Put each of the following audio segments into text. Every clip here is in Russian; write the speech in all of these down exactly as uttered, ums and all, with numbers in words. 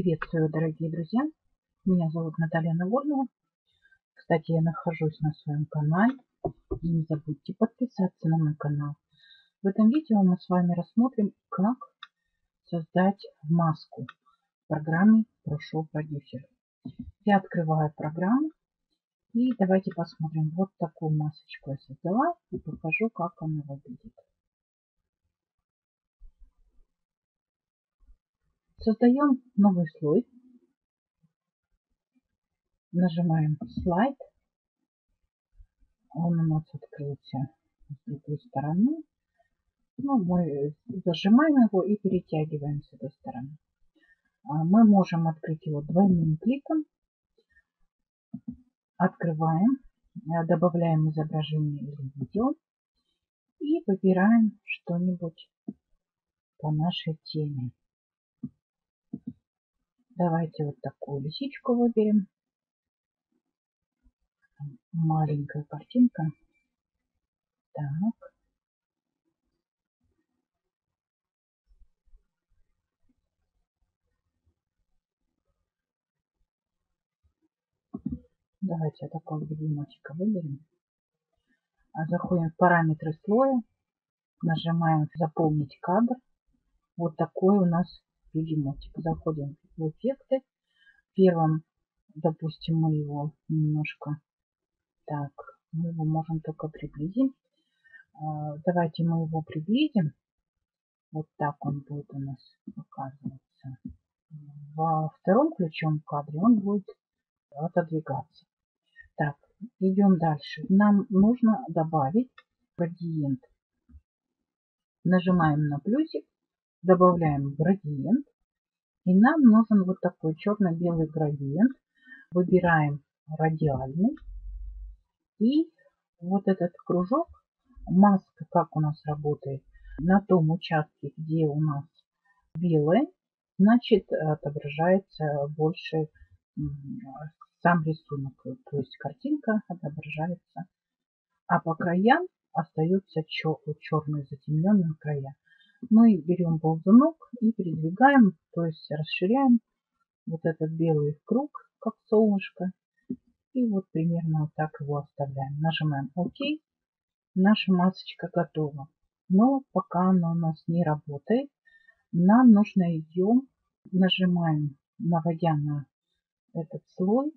Приветствую, дорогие друзья! Меня зовут Наталья Нагорнова. Кстати, я нахожусь на своем канале. И не забудьте подписаться на мой канал. В этом видео мы с вами рассмотрим, как создать маску в программе ProShow Producer. Я открываю программу. И давайте посмотрим. Вот такую масочку я создала. И покажу, как она выглядит. Создаем новый слой. Нажимаем слайд. Он у нас открылся с другой стороны. Ну, мы зажимаем его и перетягиваем с этой стороны. Мы можем открыть его двойным кликом. Открываем. Добавляем изображение или видео. И выбираем что-нибудь по нашей теме. Давайте вот такую лисичку выберем. Маленькая картинка. Так. Давайте вот такого бегемотика выберем. Заходим в параметры слоя. Нажимаем «Заполнить кадр». Вот такой у нас бегемотик. Заходим в эффекты. Первым, допустим, мы его немножко так, мы его можем только приблизить. Давайте мы его приблизим. Вот так он будет у нас показываться. Во втором ключевом кадре он будет отодвигаться. Так, идем дальше. Нам нужно добавить градиент. Нажимаем на плюсик. Добавляем градиент. И нам нужен вот такой черно-белый градиент. Выбираем радиальный. И вот этот кружок, маска как у нас работает, на том участке, где у нас белое, значит отображается больше сам рисунок. То есть картинка отображается. А по краям остаются черные затемненные края. Мы берем ползунок и передвигаем, то есть расширяем вот этот белый круг, как солнышко. И вот примерно вот так его оставляем. Нажимаем ОК. Наша масочка готова. Но пока она у нас не работает, нам нужно ее, нажимаем, наводя на этот слой,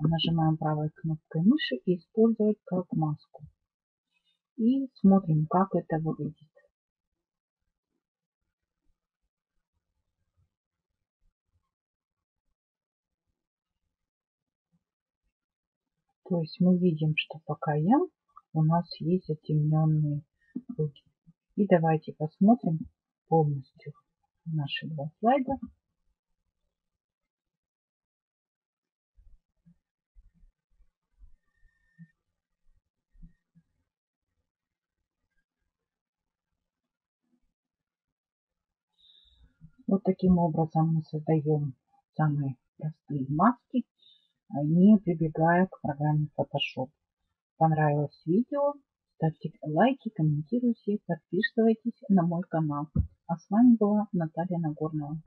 нажимаем правой кнопкой мыши и использовать как маску. И смотрим, как это выглядит. То есть мы видим, что по краям у нас есть затемненные круги. И давайте посмотрим полностью наши два слайда. Вот таким образом мы создаем самые простые маски, не прибегая к программе Photoshop. Понравилось видео? Ставьте лайки, комментируйте, подписывайтесь на мой канал. А с вами была Наталья Нагорнова.